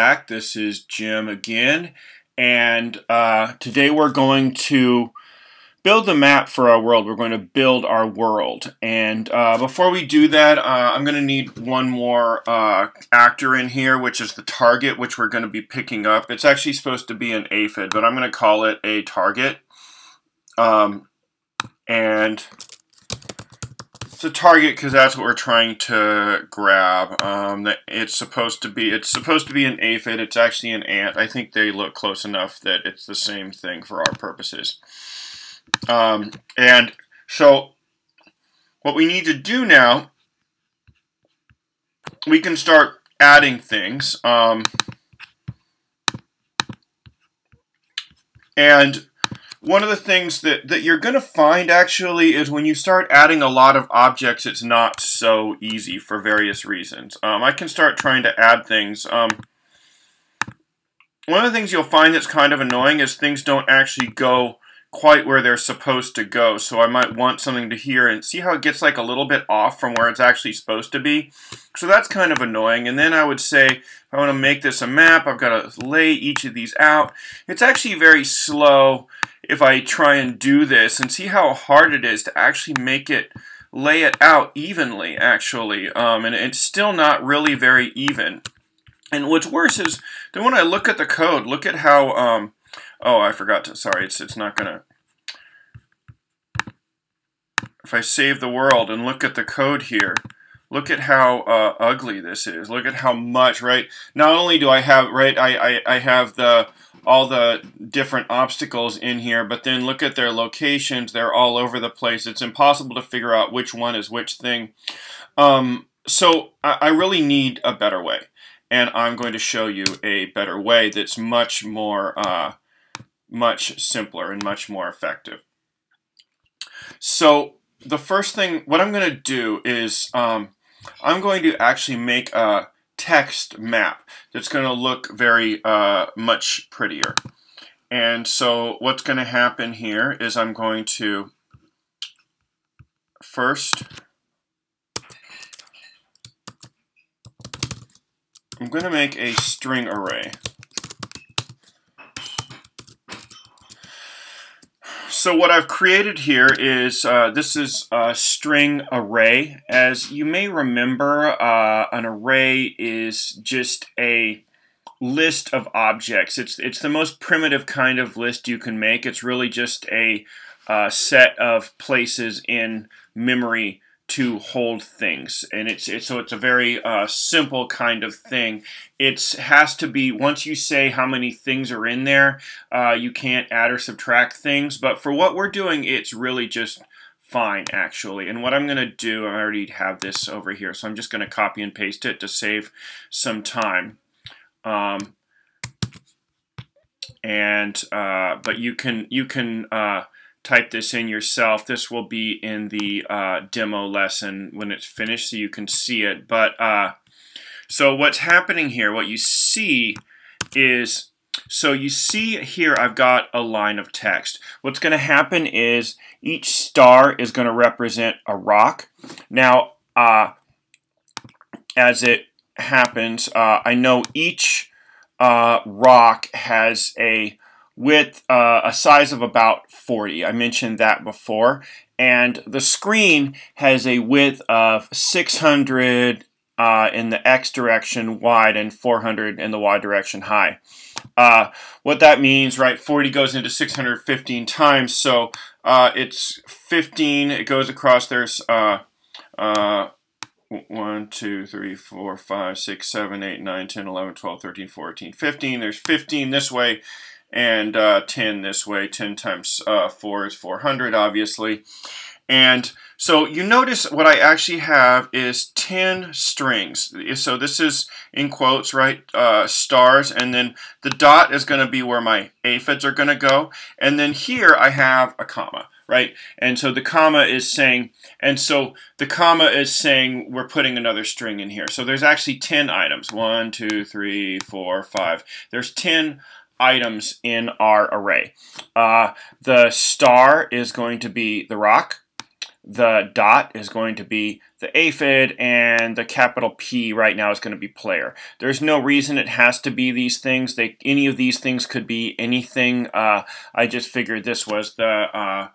Back. This is Jim again, and today we're going to build the map for our world. We're going to build our world, and before we do that, I'm going to need one more actor in here, which is the target, which we're going to be picking up. It's actually supposed to be an aphid, but I'm going to call it a target, and it's a target because that's what we're trying to grab. It's supposed to be an aphid. It's actually an ant. I think they look close enough that it's the same thing for our purposes. And so what we need to do now, we can start adding things. And one of the things that you're going to find, actually, is when you start adding a lot of objects, it's not so easy for various reasons. I can start trying to add things. One of the things you'll find that's kind of annoying is things don't actually go quite where they're supposed to go. So I might want something to here, and see how it gets like a little bit off from where it's actually supposed to be. So that's kind of annoying. And then I would say, if I want to make this a map, I've got to lay each of these out. It's actually very slow. If I try and do this, and see how hard it is to actually make it, lay it out evenly, actually, and it's still not really very even. And what's worse is then when I look at the code, look at how. Oh, I forgot to. Sorry, it's not gonna. If I save the world and look at the code here, look at how ugly this is. Look at how much. Right. Not only do I have right, I have the. All the different obstacles in here, but then look at their locations. They're all over the place. It's impossible to figure out which one is which thing. So I really need a better way, and I'm going to show you a better way that's much more, much simpler and much more effective. So the first thing, what I'm going to do is I'm going to actually make a text map that's going to look very much prettier. And so what's going to happen here is I'm going to first, I'm going to make a string array. So what I've created here is, this is a string array. As you may remember, an array is just a list of objects. It's the most primitive kind of list you can make. It's really just a set of places in memory to hold things, and so it's a very simple kind of thing. It has to be, once you say how many things are in there, you can't add or subtract things, but for what we're doing, it's really just fine, actually. And what I'm going to do, I already have this over here, so I'm just going to copy and paste it to save some time. But you can type this in yourself. This will be in the demo lesson when it's finished, so you can see it. But so what's happening here, what you see is, so you see here I've got a line of text. What's going to happen is each star is going to represent a rock. Now, as it happens, I know each rock has a width, a size of about 40. I mentioned that before. And the screen has a width of 600 in the X direction wide and 400 in the Y direction high. What that means, right, 40 goes into 615 times, so it's 15, it goes across, there's 1, 2, 3, 4, 5, 6, 7, 8, 9, 10, 11, 12, 13, 14, 15, there's 15 this way, and 10 this way. 10 times 4 is 400, obviously. And so you notice what I actually have is 10 strings. So this is, in quotes, right, stars, and then the dot is going to be where my aphids are going to go. And then here I have a comma, right? And so the comma is saying, we're putting another string in here. So there's actually 10 items. 1, 2, 3, 4, 5. There's 10 items in our array. The star is going to be the rock. the dot is going to be the aphid, and the capital P right now is going to be player. There's no reason it has to be these things. Any of these things could be anything. I just figured this was the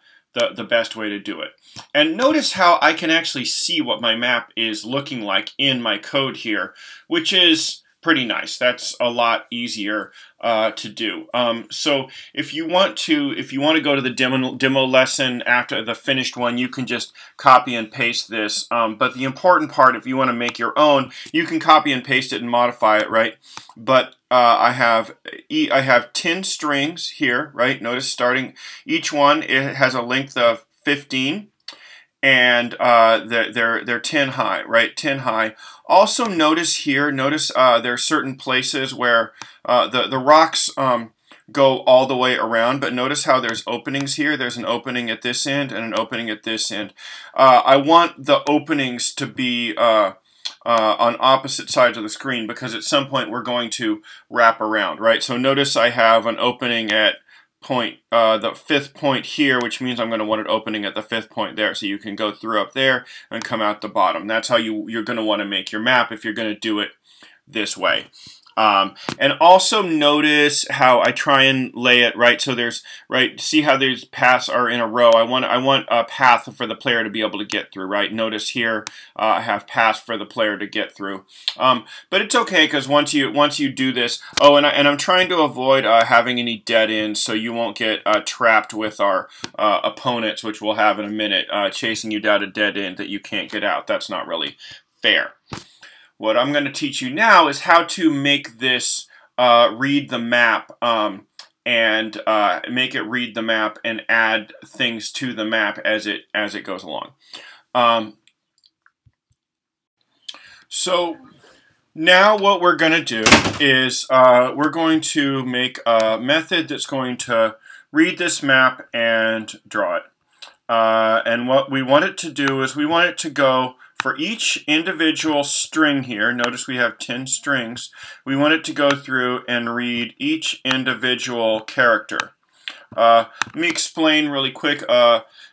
best way to do it. And notice how I can actually see what my map is looking like in my code here, which is pretty nice. That's a lot easier to do. So if you want to go to the demo lesson after the finished one, you can just copy and paste this. But the important part, if you want to make your own, you can copy and paste it and modify it, right? But I have 10 strings here, right? Notice starting each one, it has a length of 15. And they're 10 high, right? 10 high. Also notice here, there are certain places where the rocks go all the way around, but notice how there's openings here. There's an opening at this end and an opening at this end. I want the openings to be on opposite sides of the screen, because at some point we're going to wrap around, right? So notice I have an opening at point, the fifth point here, which means I'm going to want it opening at the fifth point there. So you can go through up there and come out the bottom. That's how you're going to want to make your map if you're going to do it this way. And also notice how I try and lay it right. So there's right. See how these paths are in a row. I want a path for the player to be able to get through. Right. Notice here I have paths for the player to get through. But it's okay, because once you do this. Oh, and I'm trying to avoid having any dead ends, so you won't get trapped with our opponents, which we'll have in a minute, chasing you down a dead end that you can't get out. That's not really fair. What I'm going to teach you now is how to make this read the map and make it read the map and add things to the map as it goes along. So now what we're going to do is we're going to make a method that's going to read this map and draw it. And what we want it to do is we want it to go for each individual string here. Notice we have 10 strings. We want it to go through and read each individual character. Let me explain really quick.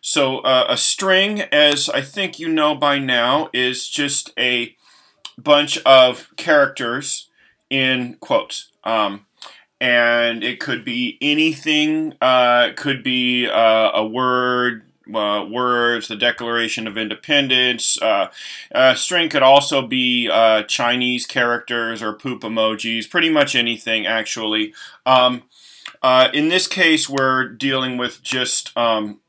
So a string, as I think you know by now, is just a bunch of characters in quotes. And it could be anything. It could be a word, words, the Declaration of Independence. String could also be Chinese characters or poop emojis, pretty much anything, actually. In this case, we're dealing with just dots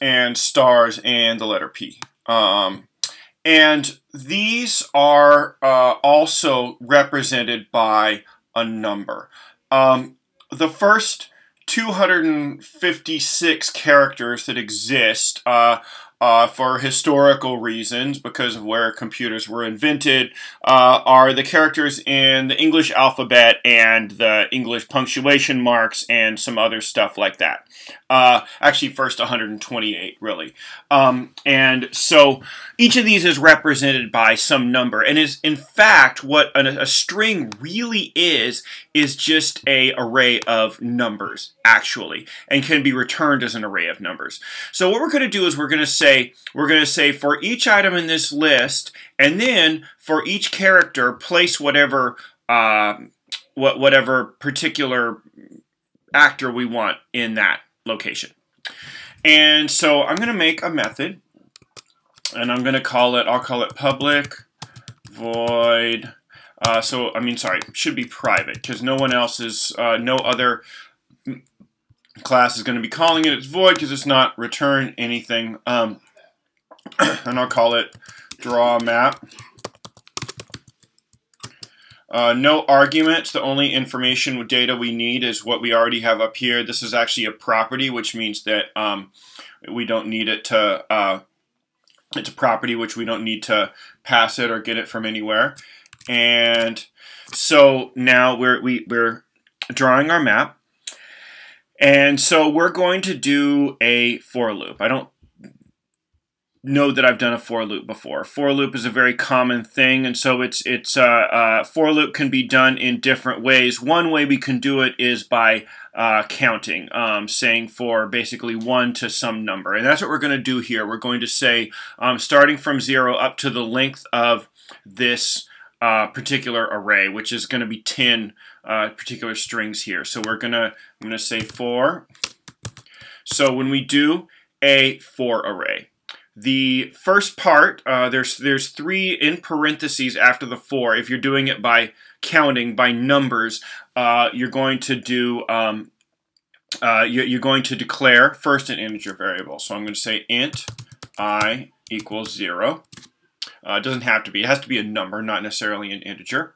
and stars and the letter P. And these are also represented by a number. The first 256 characters that exist for historical reasons, because of where computers were invented, are the characters in the English alphabet and the English punctuation marks and some other stuff like that. Actually, first 128, really. And so each of these is represented by some number, and is in fact what a string really is just an array of numbers, actually, and can be returned as an array of numbers. So what we're going to do is we're going to say for each item in this list, and then for each character, place whatever whatever particular actor we want in that location. And so I'm going to make a method, and I'm going to call it. I'll call it public void. It should be private, because no one else is no other class is going to be calling it. It's void because it's not return anything. And I'll call it draw map. No arguments. The only information with data we need is what we already have up here. This is actually a property, which means that we don't need it to. It's a property which we don't need to pass it or get it from anywhere. And so now we're drawing our map. And so we're going to do a for loop. I don't know that I've done a for loop before. For loop is a very common thing, and so for loop can be done in different ways. One way we can do it is by counting, saying for basically 1 to some number, and that's what we're going to do here. We're going to say starting from 0 up to the length of this particular array, which is going to be 10 particular strings here. So I'm going to say for. So when we do a for array, the first part, there's 3 in parentheses after the 4. If you're doing it by counting, by numbers, you're going to do you're going to declare first an integer variable. So I'm going to say int I equals 0. It doesn't have to be. It has to be a number, not necessarily an integer.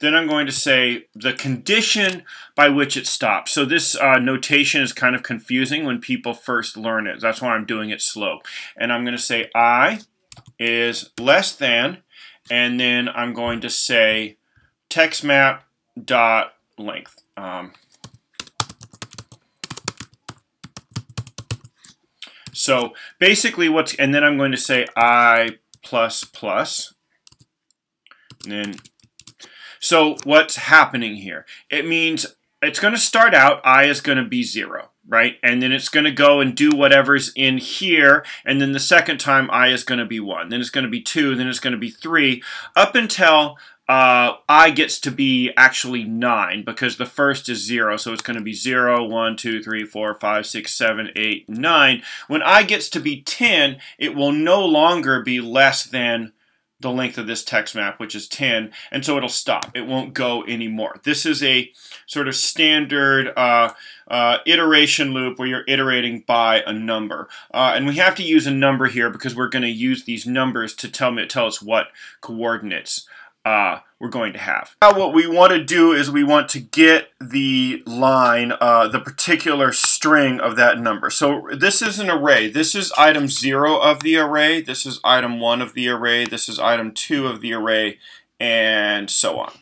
Then I'm going to say the condition by which it stops. So this notation is kind of confusing when people first learn it. That's why I'm doing it slow. And I'm going to say I is less than, and then I'm going to say textmap.length. So basically and then I'm going to say I plus plus, and then so what's happening here? It means it's going to start out, I is going to be 0, right? And then it's going to go and do whatever's in here, and then the second time I is going to be 1, then it's going to be 2, then it's going to be 3, up until I gets to be actually 9, because the first is 0, so it's going to be 0, 1, 2, 3, 4, 5, 6, 7, 8, 9. When I gets to be 10, it will no longer be less than the length of this text map, which is 10, and so it'll stop. It won't go anymore. This is a sort of standard iteration loop where you're iterating by a number. And we have to use a number here because we're going to use these numbers to tell us what coordinates we're going to have. Now what we want to do is we want to get the line, the particular string of that number. So this is an array. This is item 0 of the array. This is item 1 of the array. This is item 2 of the array, and so on.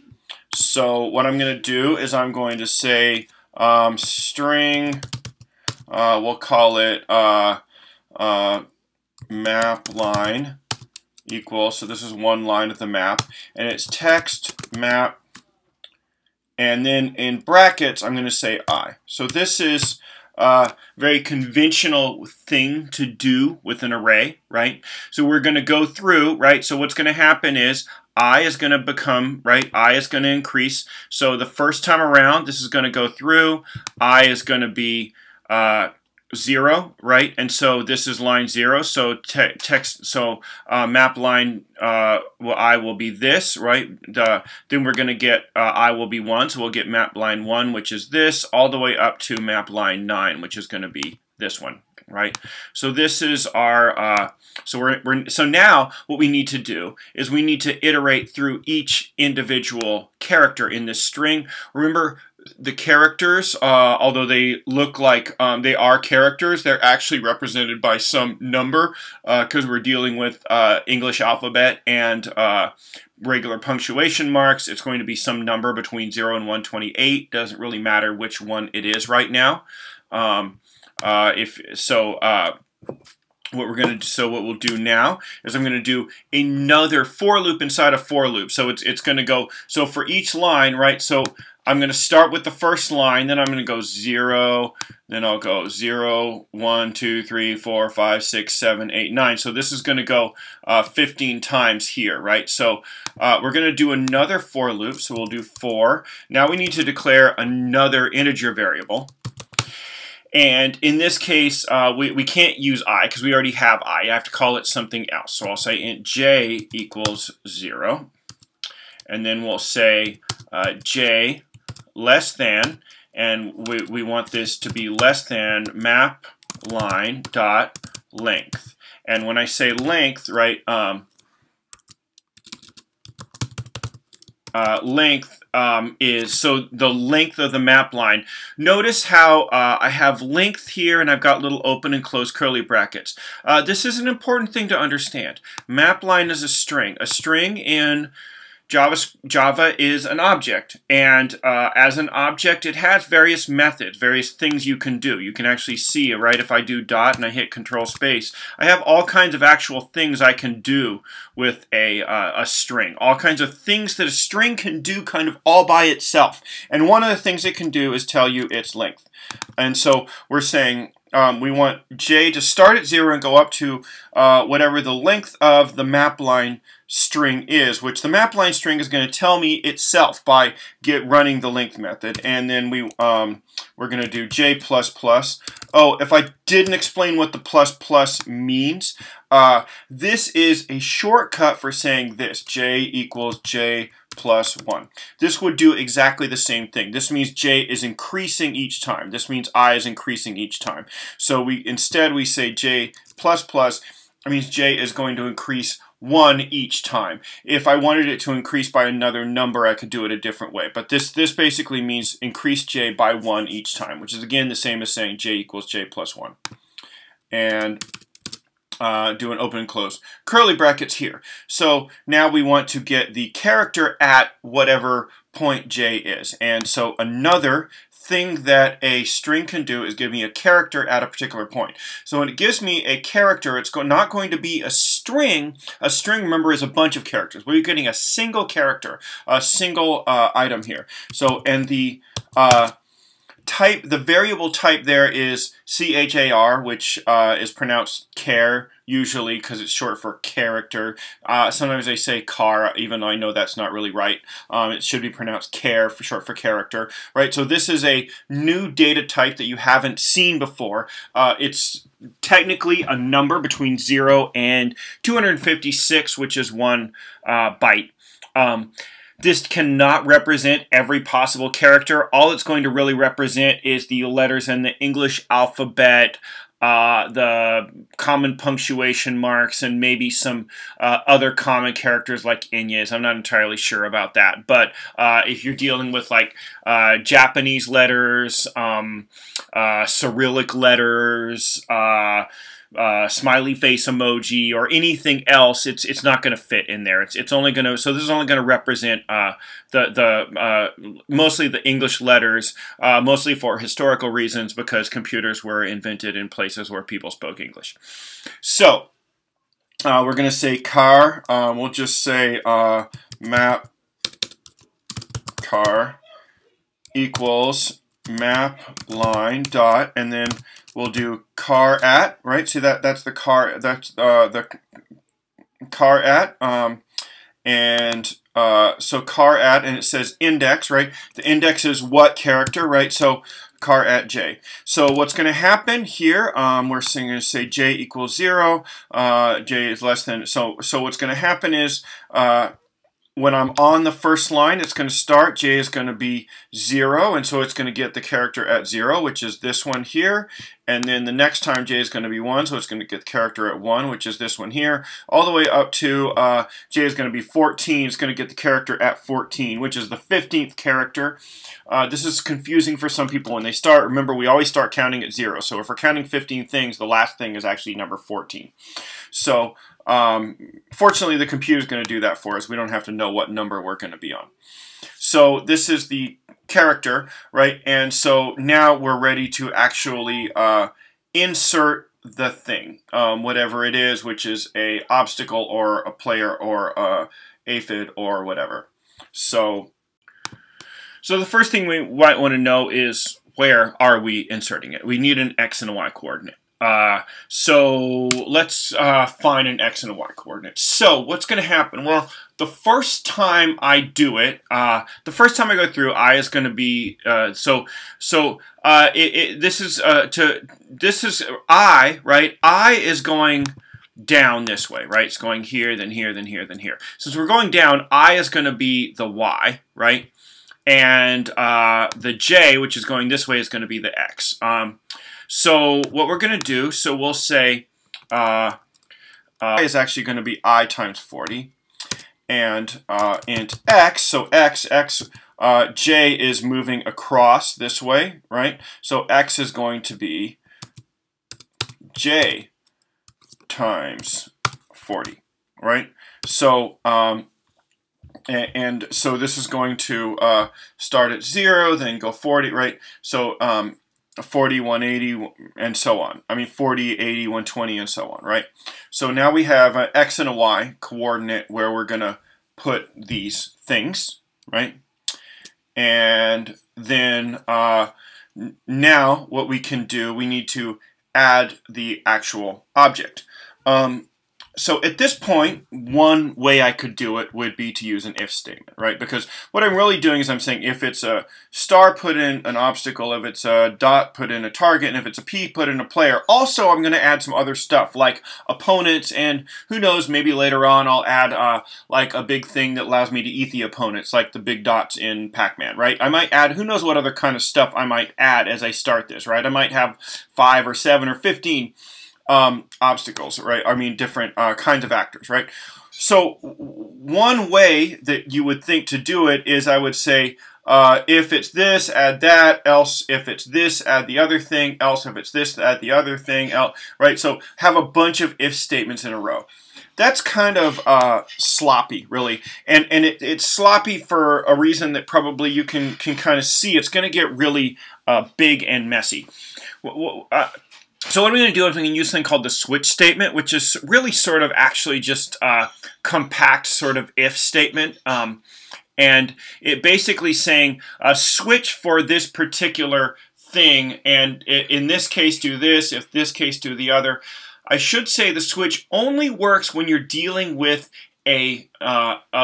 So what I'm going to do is I'm going to say string, we'll call it map line. Equal, so this is one line of the map, and it's text map, and then in brackets I'm going to say I. So this is a very conventional thing to do with an array, right? So we're going to go through, right? So what's going to happen is I is going to become, right, I is going to increase. So the first time around, this is going to go through, I is going to be 0, right? And so this is line 0. So map line I will be this, right? Then we're going to get I will be 1. So we'll get map line 1, which is this, all the way up to map line 9, which is going to be this one, right? So this is our so now what we need to do is we need to iterate through each individual character in this string. Remember, the characters, although they look like they are characters, they're actually represented by some number because we're dealing with English alphabet and regular punctuation marks. It's going to be some number between 0 and 128. Doesn't really matter which one it is right now. What we'll do now is I'm going to do another for loop inside a for loop. So it's going to go, so for each line, right, so I'm going to start with the first line, then I'm going to go 0, then I'll go 0, 1, 2, 3, 4, 5, 6, 7, 8, 9. So this is going to go 15 times here, right? So we're going to do another for loop, so we'll do 4. Now we need to declare another integer variable. And in this case, we can't use I because we already have I. I have to call it something else. So I'll say int j equals 0. And then we'll say j less than, and we want this to be less than map line dot length. And when I say length, right, length is, so the length of the map line. Notice how I have length here and I've got little open and close curly brackets. This is an important thing to understand. Map line is a string. A string in Java is an object, and as an object it has various methods, various things you can do. You can actually see, right, if I do dot and I hit control space, I have all kinds of actual things I can do with a string. All kinds of things that a string can do kind of all by itself. And one of the things it can do is tell you its length. And so we're saying we want j to start at 0 and go up to whatever the length of the map line string is, which the map line string is going to tell me itself by running the length method. And then we're going to do j++. Oh, if I didn't explain what the plus plus means, this is a shortcut for saying this, j = j plus 1. This would do exactly the same thing. This means j is increasing each time. This means I is increasing each time. So instead we say j++. That means j is going to increase 1 each time. If I wanted it to increase by another number, I could do it a different way. But this basically means increase j by 1 each time, which is again the same as saying j = j plus 1. And do an open and close curly brackets here. So now we want to get the character at whatever point j is. And so another thing that a string can do is give me a character at a particular point. So when it gives me a character, it's not going to be a string. A string, remember, is a bunch of characters. We're getting a single character, a single item here. So, and the type, the variable type there is char, which is pronounced care, usually because it's short for character. Sometimes they say car, even though I know that's not really right. It should be pronounced care, for short for character, right? So this is a new data type that you haven't seen before. It's technically a number between 0 and 256, which is 1 byte. This cannot represent every possible character. All it's going to really represent is the letters in the English alphabet, the common punctuation marks, and maybe some other common characters like inyas. I'm not entirely sure about that. But if you're dealing with like Japanese letters, Cyrillic letters, smiley face emoji, or anything else, it's not going to fit in there. It's only going to, so this is only going to represent mostly the English letters, mostly for historical reasons because computers were invented in places where people spoke English. So we're going to say car. We'll just say map car equals map line dot, and then we'll do car at, right? See, that's the car, that's the car at, and so car at, and it says index, right? The index is what character, right? So car at j. So what's going to happen here? We're going to say j = 0, j is less than. So what's going to happen is, when I'm on the first line, it's going to start, j is going to be 0, and so it's going to get the character at 0, which is this one here, and then the next time j is going to be 1, so it's going to get the character at 1, which is this one here, all the way up to j is going to be 14, it's going to get the character at 14, which is the 15th character. This is confusing for some people when they start. Remember, we always start counting at 0, so if we're counting 15 things, the last thing is actually number 14. So fortunately, the computer is going to do that for us. We don't have to know what number we're going to be on. So this is the character, right? And so now we're ready to actually insert the thing, whatever it is, which is a obstacle or a player or aphid or whatever. So the first thing we might want to know is, where are we inserting it? We need an x and a y coordinate. So let's find an x and a y coordinate. So what's going to happen? Well, the first time I do it, the first time I go through, I is going to be this is I, right? I is going down this way, right? It's going here, then here, then here, then here. Since we're going down, I is going to be the y, right? And the j, which is going this way, is going to be the x. So what we're going to do, so we'll say I is actually going to be I times 40, and int x, so j is moving across this way, right? So x is going to be j times 40, right? So And so this is going to start at 0, then go 40, right? So 40, 180, and so on. I mean 40, 80, 120, and so on, right? So now we have an x and a y coordinate where we're going to put these things, right? And then now what we can do, we need to add the actual object. So at this point, one way I could do it would be to use an if statement, right? Because what I'm really doing is I'm saying if it's a star, put in an obstacle, if it's a dot, put in a target, and if it's a P, put in a player. Also, I'm going to add some other stuff like opponents, and who knows, maybe later on I'll add like a big thing that allows me to eat the opponents, like the big dots in Pac-Man, right? I might add, who knows what other kind of stuff I might add as I start this, right? I might have 5 or 7 or 15. Obstacles, right? I mean, different kinds of actors, right? So one way that you would think to do it is I would say, if it's this, add that, else if it's this, add the other thing, else if it's this, add the other thing, else, right? So have a bunch of if statements in a row. That's kind of sloppy, really, and it's sloppy for a reason that probably you can kind of see. It's going to get really big and messy. So what I'm going to do is I'm going to use something called the switch statement, which is really sort of actually just a compact sort of if statement. And it basically saying switch for this particular thing, and in this case do this, if this case do the other. I should say the switch only works when you're dealing with a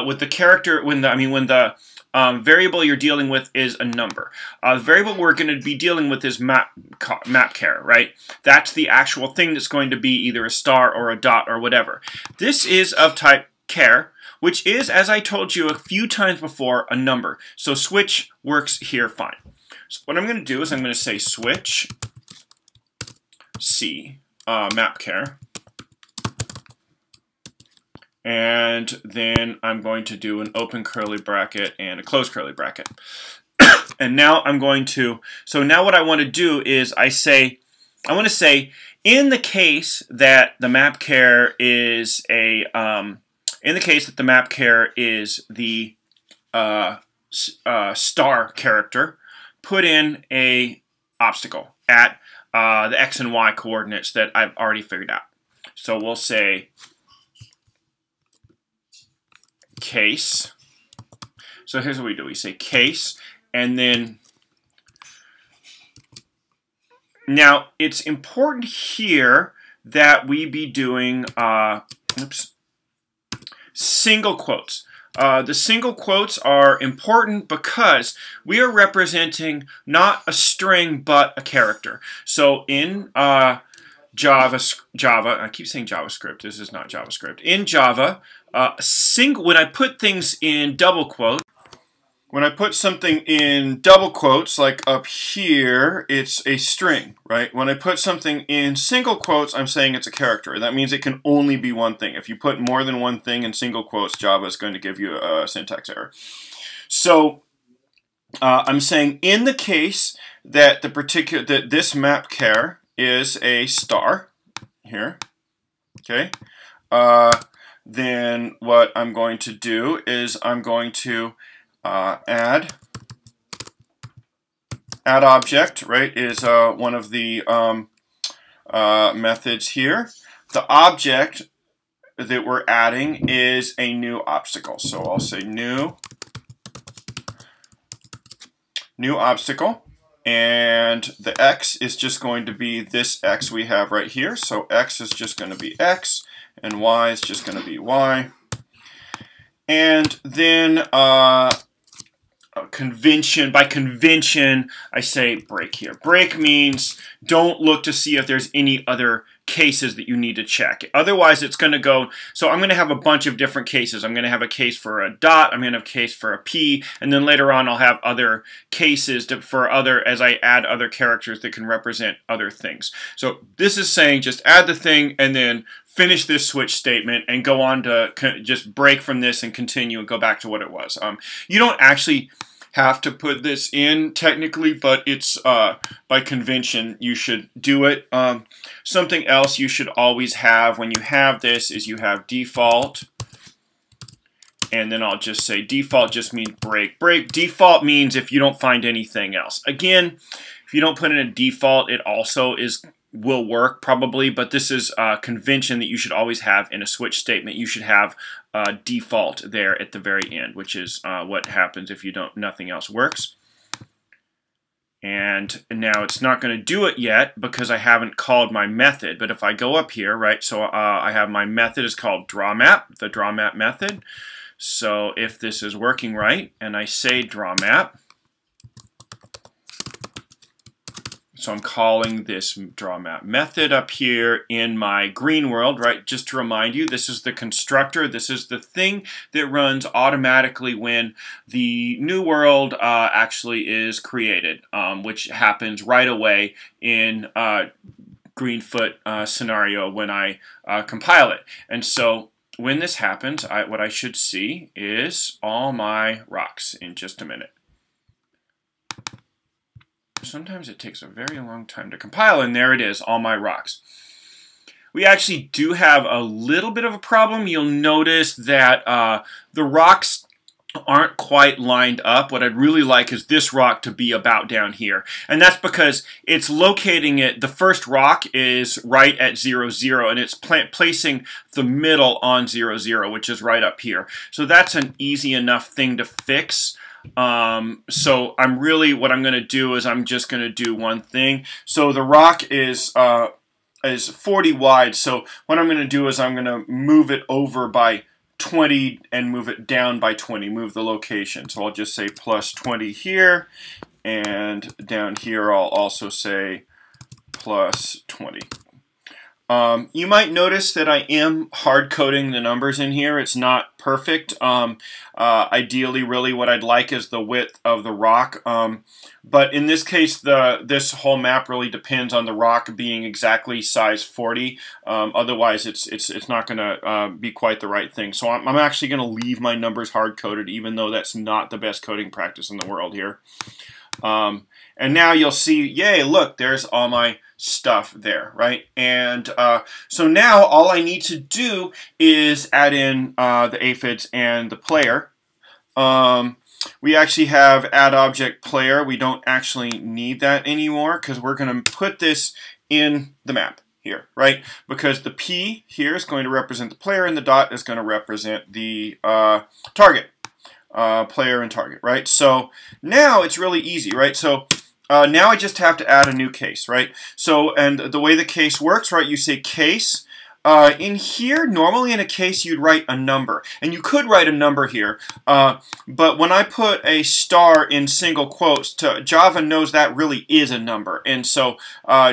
with the character, when the variable you're dealing with is a number. The variable we're going to be dealing with is map char, right? That's the actual thing that's going to be either a star or a dot or whatever. This is of type char, which is, as I told you a few times before, a number. So switch works here fine. So what I'm going to do is I'm going to say switch C map char. And then I'm going to do an open curly bracket and a close curly bracket. And now I'm going to, so now what I want to do is I want to say in the case that the map char is a, star character, put in a obstacle at the x and y coordinates that I've already figured out. So we'll say case. So here's what we do. We say case, and then now it's important here that we be doing single quotes. The single quotes are important because we are representing not a string but a character. So in Java, I keep saying JavaScript, this is not JavaScript. In Java, when I put things in double quotes, when I put something in double quotes, like up here, it's a string, right? When I put something in single quotes, I'm saying it's a character. That means it can only be one thing. If you put more than one thing in single quotes, Java is going to give you a syntax error. So I'm saying in the case that this map char is a star here, okay, then what I'm going to do is I'm going to add object, right, is one of the methods here. The object that we're adding is a new obstacle, so I'll say new obstacle. And the x is just going to be this x we have right here. So x is just going to be x, and y is just going to be y. And then by convention, I say break here. Break means don't look to see if there's any other cases that you need to check. Otherwise, it's going to go, so I'm going to have a bunch of different cases. I'm going to have a case for a dot, I'm going to have a case for a P, and then later on I'll have other cases as I add other characters that can represent other things. So this is saying just add the thing and then finish this switch statement and go on to just break from this and continue and go back to what it was. You don't actually have to put this in technically, but it's by convention you should do it. Something else you should always have when you have this is you have default and then I'll just say default just means break. Break default means if you don't find anything else. Again, if you don't put in a default, it also will work probably, but this is a convention that you should always have in a switch statement. You should have a default there at the very end, which is what happens if you don't, nothing else works. And now it's not going to do it yet because I haven't called my method. But if I go up here, right, so I have my method is called drawMap, the drawMap method. So if this is working right, and I say drawMap, so I'm calling this drawMap method up here in my green world, right? Just to remind you, this is the constructor. This is the thing that runs automatically when the new world actually is created, which happens right away in Greenfoot scenario when I compile it. And so when this happens, what I should see is all my rocks in just a minute. Sometimes it takes a very long time to compile, and there it is, all my rocks. We actually do have a little bit of a problem. You'll notice that the rocks aren't quite lined up. What I'd really like is this rock to be about down here, and that's because it's locating it. The first rock is right at 0, 0, and it's placing the middle on 0, 0, which is right up here. So that's an easy enough thing to fix. So I'm really, what I'm going to do is I'm just going to do one thing. So the rock is 40 wide. So what I'm going to do is I'm going to move it over by 20 and move it down by 20, move the location. So I'll just say plus 20 here, and down here I'll also say plus 20. You might notice that I am hard coding the numbers in here. It's not perfect. Ideally, really, what I'd like is the width of the rock. But in this case, this whole map really depends on the rock being exactly size 40. Otherwise, it's not going to be quite the right thing. So I'm actually going to leave my numbers hard coded, even though that's not the best coding practice in the world here. And now you'll see, yay, look, there's all my stuff there, right? And so now all I need to do is add in the aphids and the player. We actually have add object player. We don't actually need that anymore because we're going to put this in the map here, right? Because the P here is going to represent the player and the dot is going to represent the target. Player and target, right? So now it's really easy, right? So now I just have to add a new case, right? So, and the way the case works, right, you say case. In here, normally in a case you'd write a number, and you could write a number here, but when I put a star in single quotes, Java knows that really is a number, and so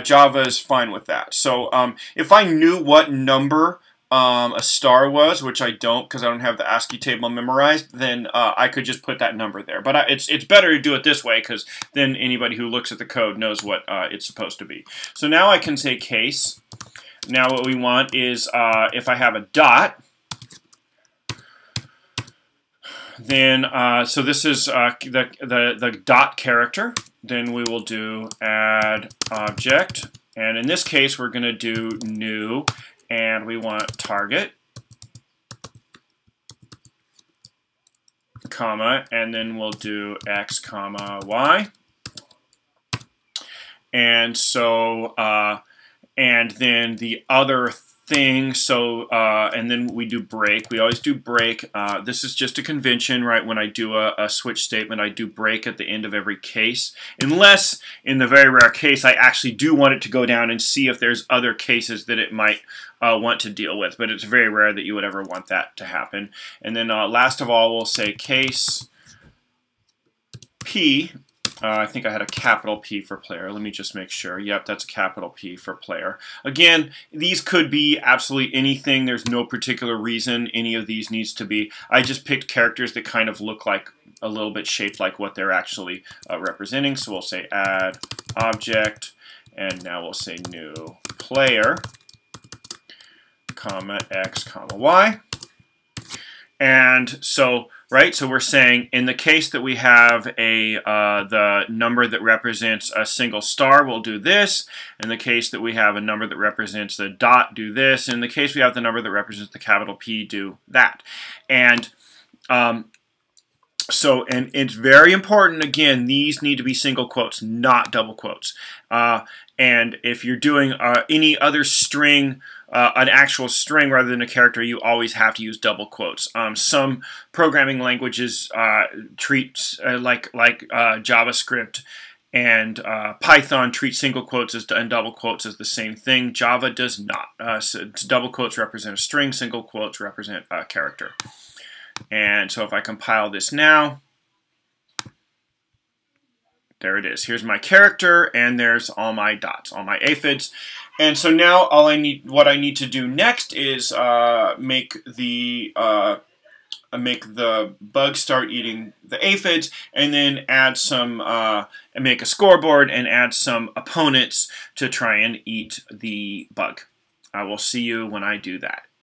Java is fine with that. So if I knew what number a star was, which I don't because I don't have the ASCII table memorized, then I could just put that number there. But it's better to do it this way because then anybody who looks at the code knows what it's supposed to be. So now I can say case. Now what we want is if I have a dot, then so this is the dot character. Then we will do add object, and in this case we're going to do new. And we want target, comma, and then we'll do x, comma, y. And so, and then the other thing, so, and then we do break. We always do break. This is just a convention, right? When I do a switch statement, I do break at the end of every case, unless in the very rare case I actually do want it to go down and see if there's other cases that it might want to deal with, but it's very rare that you would ever want that to happen. And then last of all, we'll say case P. I think I had a capital P for player. Let me just make sure. Yep, that's a capital P for player. Again, these could be absolutely anything. There's no particular reason any of these needs to be. I just picked characters that kind of look like a little bit shaped like what they're actually representing. So we'll say add object, and now we'll say new player, comma x, comma y. And so, right, so we're saying in the case that we have a the number that represents a single star, we'll do this. In the case that we have a number that represents the dot, do this. In the case we have the number that represents the capital P, do that. And So, and it's very important, again, these need to be single quotes, not double quotes. And if you're doing any other string, an actual string rather than a character, you always have to use double quotes. Some programming languages treat, like JavaScript and Python treat single quotes and double quotes as the same thing. Java does not. So double quotes represent a string, single quotes represent a character. And so if I compile this now, there it is. Here's my character, and there's all my dots, all my aphids. And so now all I need, what I need to do next is make the bugs start eating the aphids, and then add some, and make a scoreboard and add some opponents to try and eat the bug. I will see you when I do that.